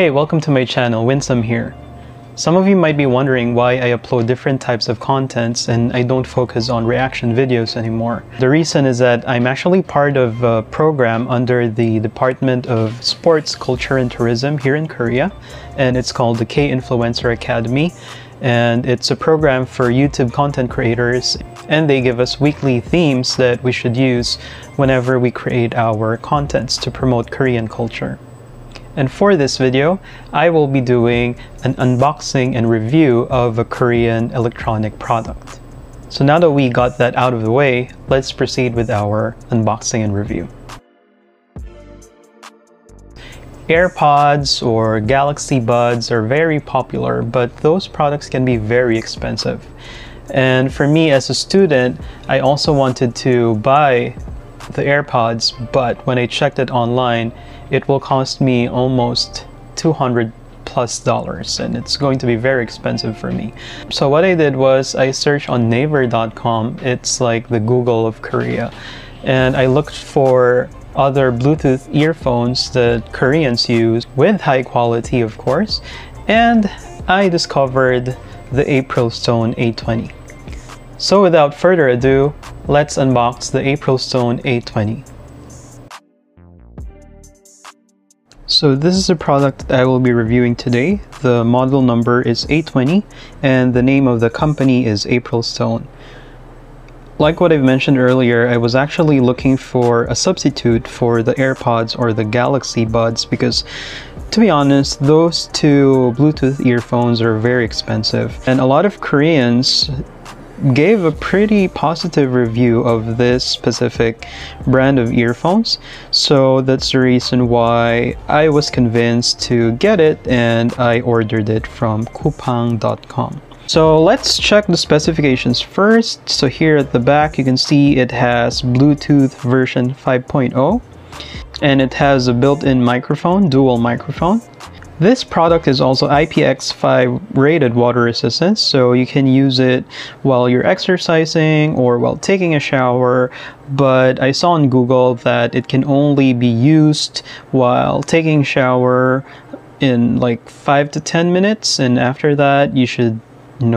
Hey, welcome to my channel, Winsome here. Some of you might be wondering why I upload different types of contents and I don't focus on reaction videos anymore. The reason is that I'm actually part of a program under the Department of Sports, Culture and Tourism here in Korea, and it's called the K-Influencer Academy. And it's a program for YouTube content creators, and they give us weekly themes that we should use whenever we create our contents to promote Korean culture. And for this video, I will be doing an unboxing and review of a Korean electronic product. So now that we got that out of the way, let's proceed with our unboxing and review. AirPods or Galaxy Buds are very popular, but those products can be very expensive. And for me as a student, I also wanted to buy the AirPods, but when I checked it online, it will cost me almost $200+, and it's going to be very expensive for me. So what I did was I searched on Naver.com. It's like the Google of Korea. And I looked for other Bluetooth earphones that Koreans use with high quality, of course, and I discovered the April Stone A20. So without further ado, let's unbox the April Stone A20. So this is a product that I will be reviewing today. The model number is A20 and the name of the company is April Stone. Like what I've mentioned earlier, I was actually looking for a substitute for the AirPods or the Galaxy Buds because, to be honest, those two Bluetooth earphones are very expensive. And a lot of Koreans gave a pretty positive review of this specific brand of earphones. So that's the reason why I was convinced to get it, and I ordered it from coupang.com. So let's check the specifications first. So here at the back, you can see it has Bluetooth version 5.0, and it has a built-in microphone, dual microphone. This product is also IPX5 rated water resistant, so you can use it while you're exercising or while taking a shower, but I saw on Google that it can only be used while taking a shower in like 5 to 10 minutes, and after that you should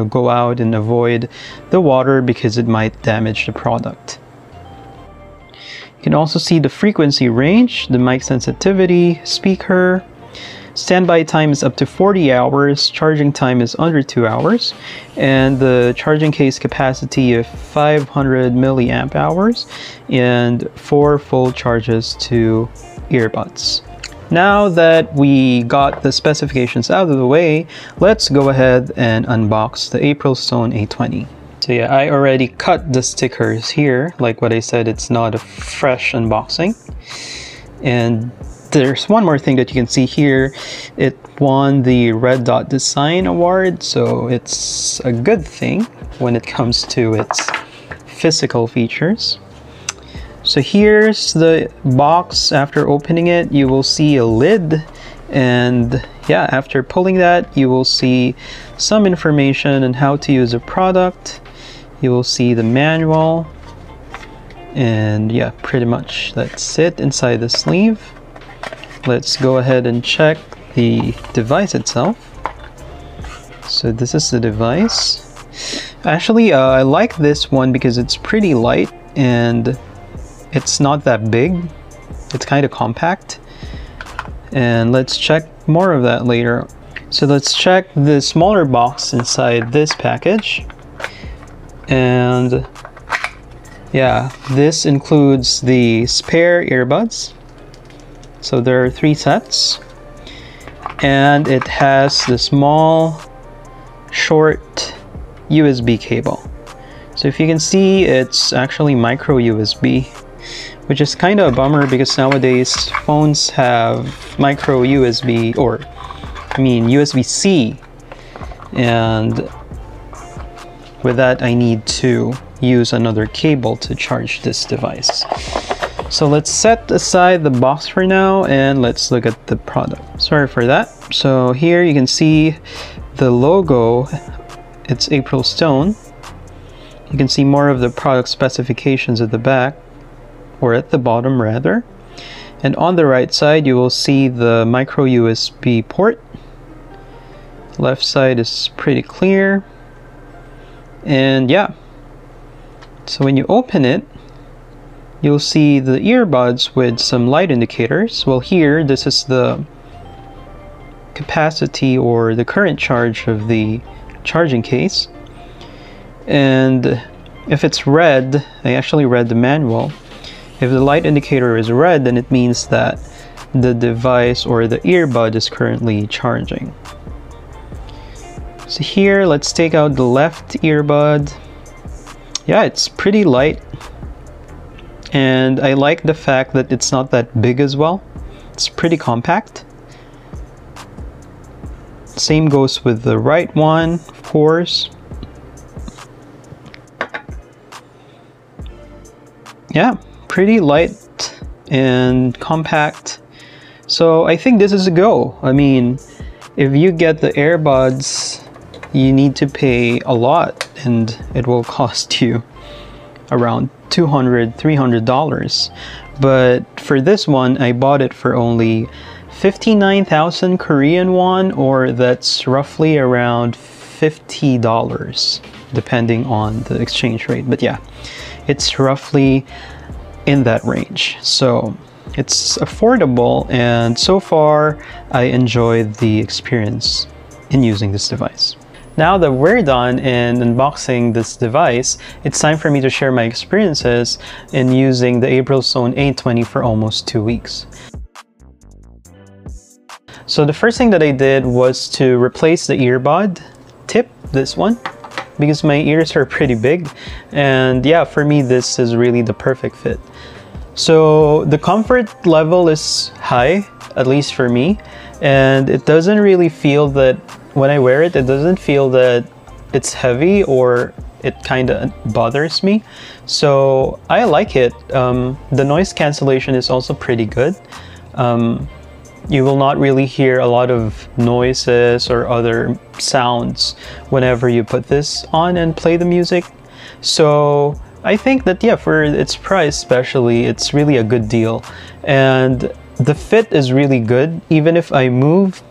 go out and avoid the water because it might damage the product. You can also see the frequency range, the mic sensitivity, speaker. Standby time is up to 40 hours, charging time is under 2 hours, and the charging case capacity of 500 milliamp hours and 4 full charges to earbuds. Now that we got the specifications out of the way, let's go ahead and unbox the April Stone A20. So yeah, I already cut the stickers here. Like what I said, it's not a fresh unboxing. And there's one more thing that you can see here. It won the Red Dot Design Award, so it's a good thing when it comes to its physical features. So here's the box. After opening it, you will see a lid, and yeah, after pulling that, you will see some information on how to use a product. You will see the manual, and yeah, pretty much that's it inside the sleeve. Let's go ahead and check the device itself. So this is the device. Actually, I like this one because it's pretty light and it's not that big. It's kind of compact. And let's check more of that later. So let's check the smaller box inside this package. And yeah, this includes the spare earbuds. So there are 3 sets. And it has the small, short USB cable. So if you can see, it's actually micro USB, which is kind of a bummer because nowadays phones have micro USB, or I mean USB-C, and with that I need to use another cable to charge this device. So let's set aside the box for now and let's look at the product. Sorry for that. So here you can see the logo, it's April Stone. You can see more of the product specifications at the back, or at the bottom rather. And on the right side, you will see the micro USB port. Left side is pretty clear. And yeah, so when you open it, you'll see the earbuds with some light indicators. Well, here, this is the capacity or the current charge of the charging case. And if it's red, I actually read the manual. If the light indicator is red, then it means that the device or the earbud is currently charging. So here, let's take out the left earbud. Yeah, it's pretty light. And I like the fact that it's not that big as well. It's pretty compact. Same goes with the right one, of course. Yeah, pretty light and compact. So I think this is a go. I mean, if you get the AirPods, you need to pay a lot, and it will cost you around $200, $300. But for this one, I bought it for only 59,000 Korean won, or that's roughly around $50, depending on the exchange rate. But yeah, it's roughly in that range. So it's affordable, and so far, I enjoyed the experience in using this device. Now that we're done in unboxing this device, it's time for me to share my experiences in using the April Stone A20 for almost 2 weeks. So the first thing that I did was to replace the earbud tip, this one, because my ears are pretty big. And yeah, for me, this is really the perfect fit. So the comfort level is high, at least for me. And it doesn't really feel that when I wear it, it doesn't feel that it's heavy or it kind of bothers me. So I like it. The noise cancellation is also pretty good. You will not really hear a lot of noises or other sounds whenever you put this on and play the music. So I think that, yeah, for its price especially, it's really a good deal. And the fit is really good, even if I move.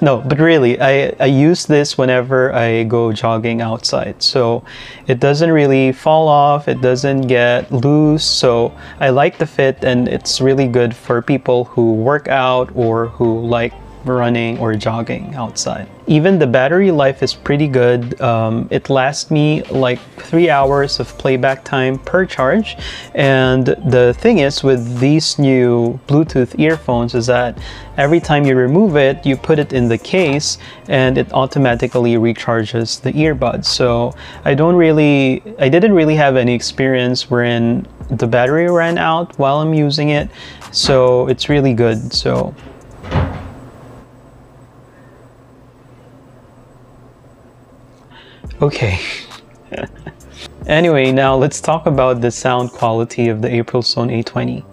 No, but really, I use this whenever I go jogging outside. So it doesn't really fall off, it doesn't get loose. So I like the fit, and it's really good for people who work out or who like running or jogging outside. Even the battery life is pretty good. It lasts me like 3 hours of playback time per charge. And the thing is with these new Bluetooth earphones is that every time you remove it, you put it in the case and it automatically recharges the earbuds. So I didn't really have any experience wherein the battery ran out while I'm using it. So it's really good. So okay. Anyway, now let's talk about the sound quality of the April Stone A20.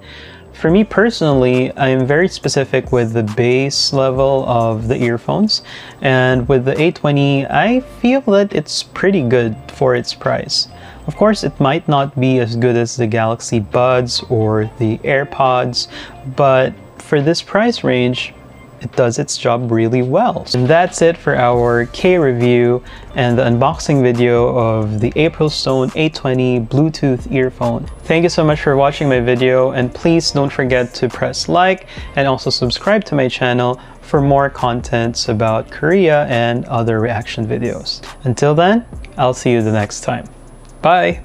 For me personally, I am very specific with the bass level of the earphones. And with the A20, I feel that it's pretty good for its price. Of course, it might not be as good as the Galaxy Buds or the AirPods, but for this price range, it does its job really well. And that's it for our K review and the unboxing video of the April Stone A20 Bluetooth earphone. Thank you so much for watching my video, and please don't forget to press like and also subscribe to my channel for more contents about Korea and other reaction videos. Until then, I'll see you the next time. Bye!